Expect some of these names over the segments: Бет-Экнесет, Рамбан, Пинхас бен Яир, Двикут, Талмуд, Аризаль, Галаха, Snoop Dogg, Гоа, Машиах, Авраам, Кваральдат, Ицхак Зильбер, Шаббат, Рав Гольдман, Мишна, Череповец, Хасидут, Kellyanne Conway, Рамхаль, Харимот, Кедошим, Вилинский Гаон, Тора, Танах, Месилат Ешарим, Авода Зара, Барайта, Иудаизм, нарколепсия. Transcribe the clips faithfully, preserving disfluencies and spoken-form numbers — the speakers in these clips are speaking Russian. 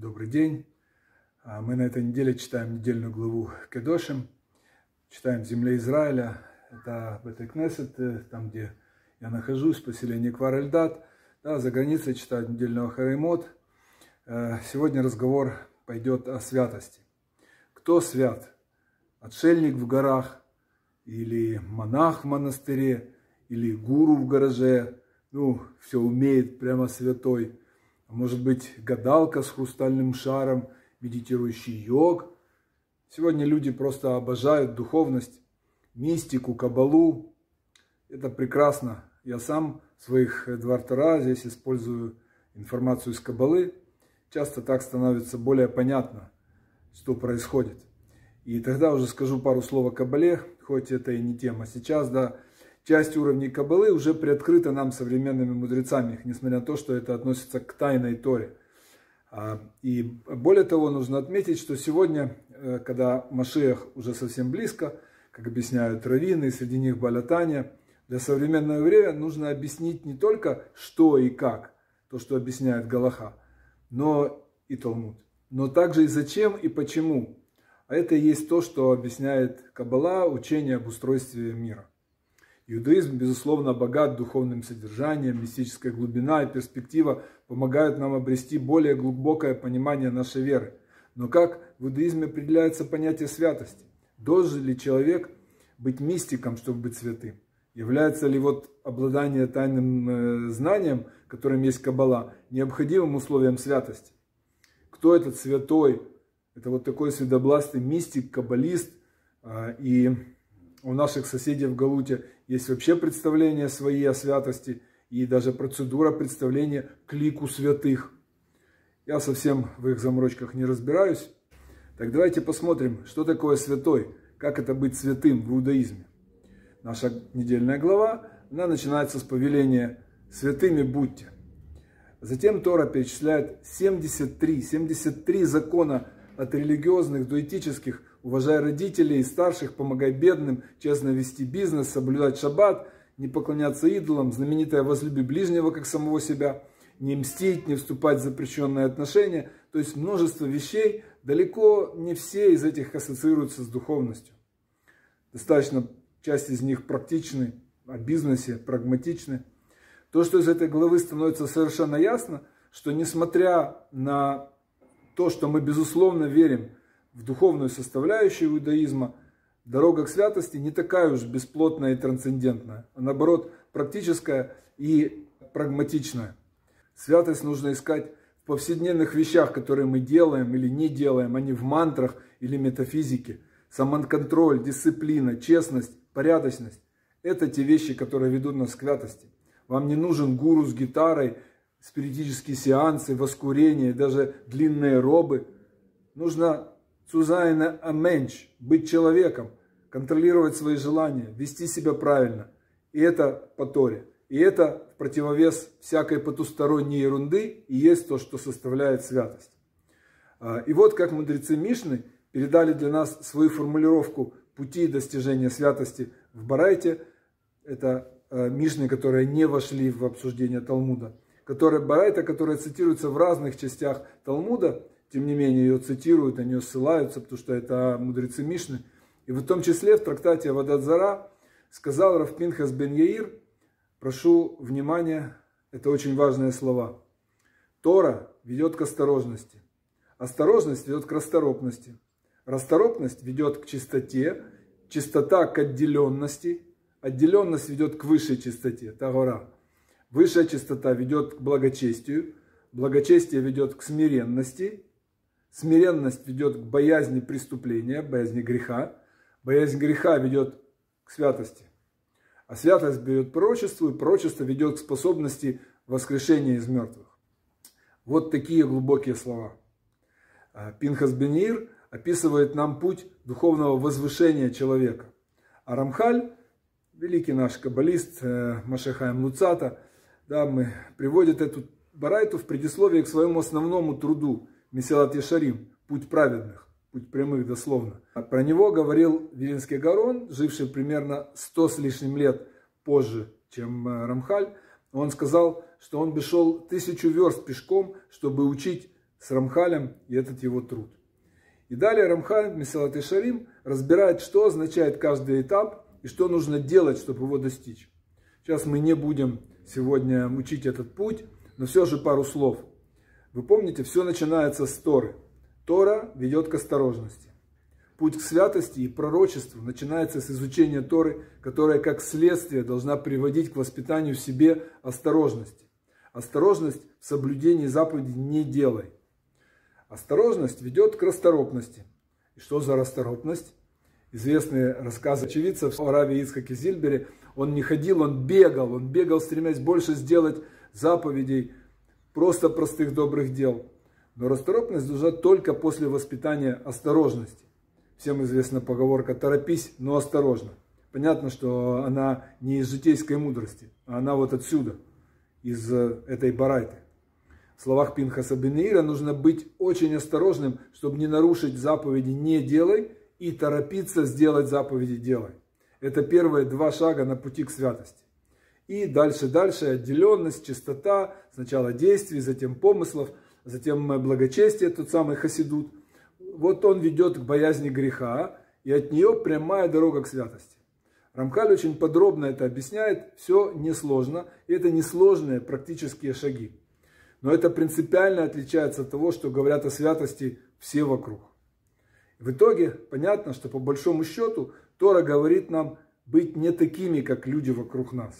Добрый день! Мы на этой неделе читаем недельную главу Кедошим, читаем «Земля Израиля», это Бет-Экнесет, там, где я нахожусь, поселение Кваральдат, да, за границей читают недельного Харимот. Сегодня разговор пойдет о святости. Кто свят? Отшельник в горах, или монах в монастыре, или гуру в гараже, ну, все умеет, прямо святой. Может быть, гадалка с хрустальным шаром, медитирующий йог. Сегодня люди просто обожают духовность, мистику, каббалу. Это прекрасно. Я сам в своих двартера здесь использую информацию из каббалы. Часто так становится более понятно, что происходит. И тогда уже скажу пару слов о каббале, хоть это и не тема сейчас, да. Часть уровней каббалы уже приоткрыта нам современными мудрецами, несмотря на то, что это относится к тайной Торе. И более того, нужно отметить, что сегодня, когда Машиах уже совсем близко, как объясняют раввины, и среди них Балятания, для современного еврея нужно объяснить не только что и как, то, что объясняет Галаха, но и Талмуд, но также и зачем и почему. А это и есть то, что объясняет каббала, учение об устройстве мира. Иудаизм, безусловно, богат духовным содержанием, мистическая глубина и перспектива помогают нам обрести более глубокое понимание нашей веры. Но как в иудаизме определяется понятие святости? Должен ли человек быть мистиком, чтобы быть святым? Является ли вот обладание тайным знанием, которым есть каббала, необходимым условием святости? Кто этот святой? Это вот такой свидобластый мистик, каббалист. И у наших соседей в Галуте есть вообще представления свои о святости и даже процедура представления к лику святых. Я совсем в их заморочках не разбираюсь. Так давайте посмотрим, что такое святой, как это быть святым в иудаизме. Наша недельная глава, она начинается с повеления «Святыми будьте». Затем Тора перечисляет семьдесят три, семьдесят три закона от религиозных до этических. Уважай родителей и старших, помогай бедным, честно вести бизнес, соблюдать шаббат, не поклоняться идолам, знаменитое «возлюби ближнего, как самого себя», не мстить, не вступать в запрещенные отношения. То есть множество вещей, далеко не все из этих ассоциируются с духовностью. Достаточно часть из них практичны, о бизнесе прагматичны. То, что из этой главы становится совершенно ясно, что несмотря на то, что мы безусловно верим в духовную составляющую иудаизма, дорога к святости не такая уж бесплотная и трансцендентная, а наоборот практическая и прагматичная. Святость нужно искать в повседневных вещах, которые мы делаем или не делаем, а не в мантрах или метафизике. Самоконтроль, дисциплина, честность, порядочность – это те вещи, которые ведут нас к святости. Вам не нужен гуру с гитарой, спиритические сеансы, воскурение, даже длинные робы. Нужно Сузайна Аменч, быть человеком, контролировать свои желания, вести себя правильно. И это по Торе. И это в противовес всякой потусторонней ерунды и есть то, что составляет святость. И вот как мудрецы Мишны передали для нас свою формулировку пути достижения святости в Барайте. Это Мишны, которые не вошли в обсуждение Талмуда. Которые, Барайта, которая цитируется в разных частях Талмуда, тем не менее, ее цитируют, на нее ссылаются, потому что это мудрецы Мишны. И в том числе в трактате «Авода Зара» сказал рав Пинхас бен Яир, прошу внимания, это очень важные слова. Тора ведет к осторожности. Осторожность ведет к расторопности. Расторопность ведет к чистоте. Чистота к отделенности. Отделенность ведет к высшей чистоте. Тагора. Высшая чистота ведет к благочестию. Благочестие ведет к смиренности. Смиренность ведет к боязни преступления, боязни греха. Боязнь греха ведет к святости. А святость ведет к пророчеству, и пророчество ведет к способности воскрешения из мертвых. Вот такие глубокие слова. Пинхас бен Яир описывает нам путь духовного возвышения человека. А Рамхаль, великий наш каббалист, Машехаем Луцата, да, мы, приводит эту Барайту в предисловии к своему основному труду «Месилат Ешарим. Путь праведных», путь прямых дословно. Про него говорил Вилинский Гаон, живший примерно сто с лишним лет позже, чем Рамхаль. Он сказал, что он бы шел тысячу верст пешком, чтобы учить с Рамхалем и этот его труд. И далее Рамхаль, Месилат Ешарим, разбирает, что означает каждый этап и что нужно делать, чтобы его достичь. Сейчас мы не будем сегодня мучить этот путь, но все же пару слов. Вы помните, все начинается с Торы. Тора ведет к осторожности. Путь к святости и пророчеству начинается с изучения Торы, которая как следствие должна приводить к воспитанию в себе осторожности. Осторожность в соблюдении заповедей не делай. Осторожность ведет к расторопности. И что за расторопность? Известные рассказы очевидцев о раве Ицхаке Зильбере. Он не ходил, он бегал. Он бегал, стремясь больше сделать заповедей, просто простых добрых дел. Но расторопность нужна только после воспитания осторожности. Всем известна поговорка «торопись, но осторожно». Понятно, что она не из житейской мудрости, а она вот отсюда, из этой барайты. В словах Пинхаса бен Яира нужно быть очень осторожным, чтобы не нарушить заповеди «не делай» и торопиться сделать заповеди «делай». Это первые два шага на пути к святости. И дальше-дальше отделенность, чистота, сначала действий, затем помыслов, затем благочестие, тот самый Хасидут. Вот он ведет к боязни греха, и от нее прямая дорога к святости. Рамхаль очень подробно это объясняет, все несложно, и это несложные практические шаги. Но это принципиально отличается от того, что говорят о святости все вокруг. В итоге понятно, что по большому счету Тора говорит нам быть не такими, как люди вокруг нас.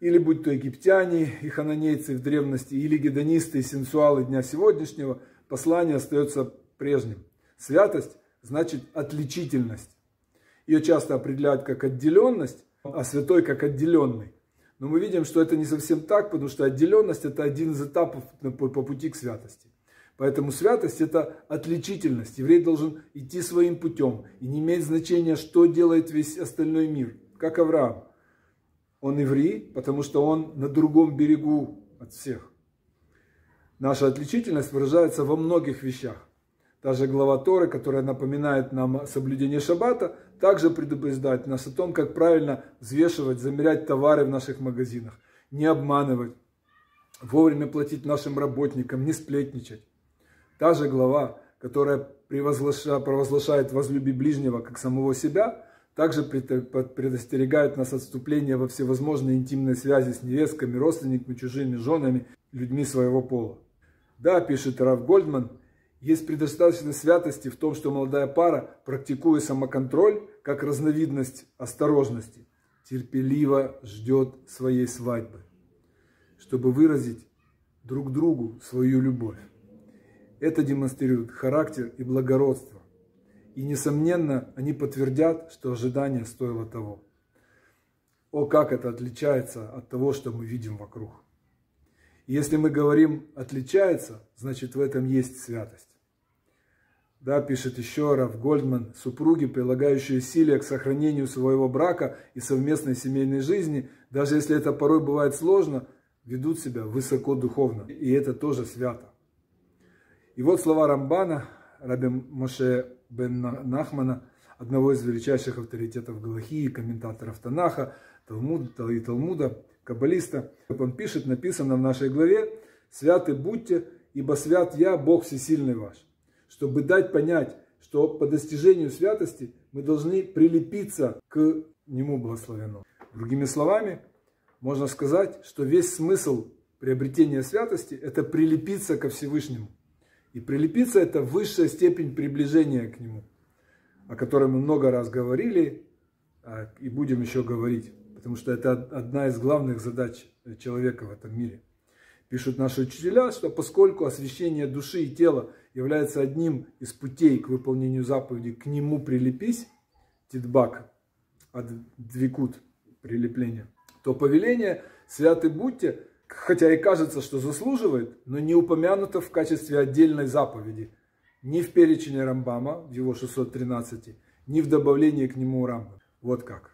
Или будь то египтяне и хананейцы в древности, или гедонисты и сенсуалы дня сегодняшнего, послание остается прежним. Святость значит отличительность. Ее часто определяют как отделенность, а святой как отделенный. Но мы видим, что это не совсем так, потому что отделенность – это один из этапов по пути к святости. Поэтому святость – это отличительность. Еврей должен идти своим путем и не имеет значения, что делает весь остальной мир, как Авраам. Он еврей, потому что он на другом берегу от всех. Наша отличительность выражается во многих вещах. Та же глава Торы, которая напоминает нам соблюдение шаббата, также предупреждает нас о том, как правильно взвешивать, замерять товары в наших магазинах, не обманывать, вовремя платить нашим работникам, не сплетничать. Та же глава, которая провозглашает «возлюби ближнего, как самого себя», также предостерегает нас отступление во всевозможные интимные связи с невестками, родственниками, чужими женами, людьми своего пола. Да, пишет Рав Гольдман, есть предостаточно святости в том, что молодая пара, практикуя самоконтроль, как разновидность осторожности, терпеливо ждет своей свадьбы, чтобы выразить друг другу свою любовь. Это демонстрирует характер и благородство. И, несомненно, они подтвердят, что ожидание стоило того. О, как это отличается от того, что мы видим вокруг. И если мы говорим «отличается», значит в этом есть святость. Да, пишет еще Рав Гольдман, супруги, прилагающие усилия к сохранению своего брака и совместной семейной жизни, даже если это порой бывает сложно, ведут себя высоко духовно. И это тоже свято. И вот слова Рамбана, Рабби Моше бен Нахмана, одного из величайших авторитетов Галахи, комментаторов Танаха, Талмуда и Талмуда, каббалиста. Как он пишет, написано в нашей главе, «Святы будьте, ибо свят я, Бог всесильный ваш». Чтобы дать понять, что по достижению святости мы должны прилепиться к Нему благословенному. Другими словами, можно сказать, что весь смысл приобретения святости – это прилепиться ко Всевышнему. И прилепиться – это высшая степень приближения к Нему, о которой мы много раз говорили и будем еще говорить. Потому что это одна из главных задач человека в этом мире. Пишут наши учителя, что поскольку освящение души и тела является одним из путей к выполнению заповеди, к нему прилепись, титбак, от двикут, прилепление, то повеление «святы будьте», хотя и кажется, что заслуживает, но не упомянуто в качестве отдельной заповеди. Ни в перечне Рамбама, в его шестьсот тринадцать, ни в добавлении к нему Рамбама. Вот как.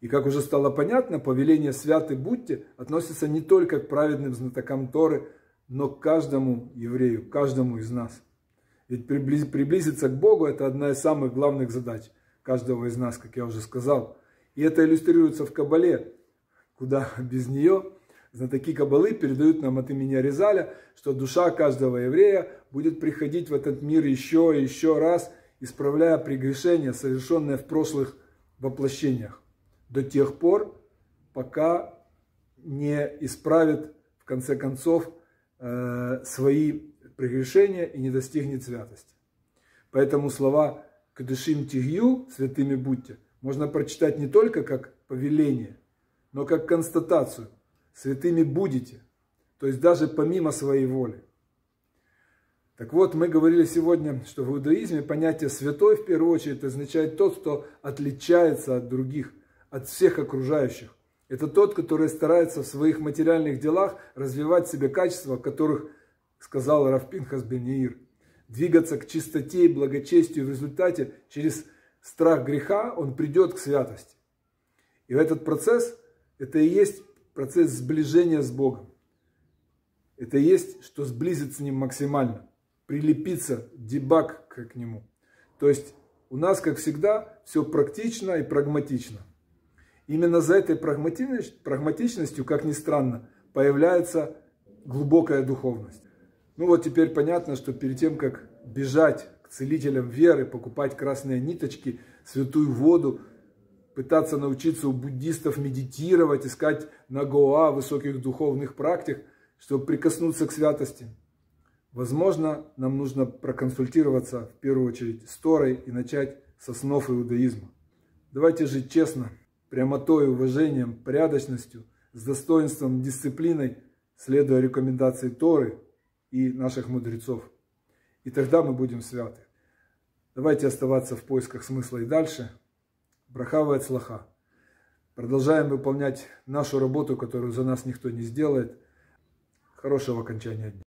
И как уже стало понятно, повеление «святы будьте» относится не только к праведным знатокам Торы, но к каждому еврею, к каждому из нас. Ведь приблизиться к Богу – это одна из самых главных задач каждого из нас, как я уже сказал. И это иллюстрируется в Каббале, куда без нее Знатоки Каббалы передают нам от имени Аризаля, что душа каждого еврея будет приходить в этот мир еще и еще раз, исправляя прегрешения, совершенные в прошлых воплощениях, до тех пор, пока не исправит, в конце концов, свои прегрешения и не достигнет святости. Поэтому слова «Кедошим тигью» – «святыми будьте» можно прочитать не только как повеление, но как констатацию – «святыми будете», то есть даже помимо своей воли. Так вот, мы говорили сегодня, что в иудаизме понятие «святой» в первую очередь означает тот, кто отличается от других, от всех окружающих. Это тот, который старается в своих материальных делах развивать в себе качества, о которых сказал рав Пинхас бен Яир. Двигаться к чистоте и благочестию, в результате через страх греха он придет к святости. И этот процесс, это и есть процесс сближения с Богом. Это и есть, что сблизит с Ним максимально. Прилепиться, дебаг к нему. То есть у нас, как всегда, все практично и прагматично. Именно за этой прагматичностью, как ни странно, появляется глубокая духовность. Ну вот теперь понятно, что перед тем, как бежать к целителям веры, покупать красные ниточки, святую воду, пытаться научиться у буддистов медитировать, искать на Гоа высоких духовных практик, чтобы прикоснуться к святости, возможно, нам нужно проконсультироваться в первую очередь с Торой и начать с основ иудаизма. Давайте жить честно, прямотой, уважением, порядочностью, с достоинством, дисциплиной, следуя рекомендации Торы и наших мудрецов. И тогда мы будем святы. Давайте оставаться в поисках смысла и дальше. Браха ве-ацлаха. Продолжаем выполнять нашу работу, которую за нас никто не сделает. Хорошего окончания дня.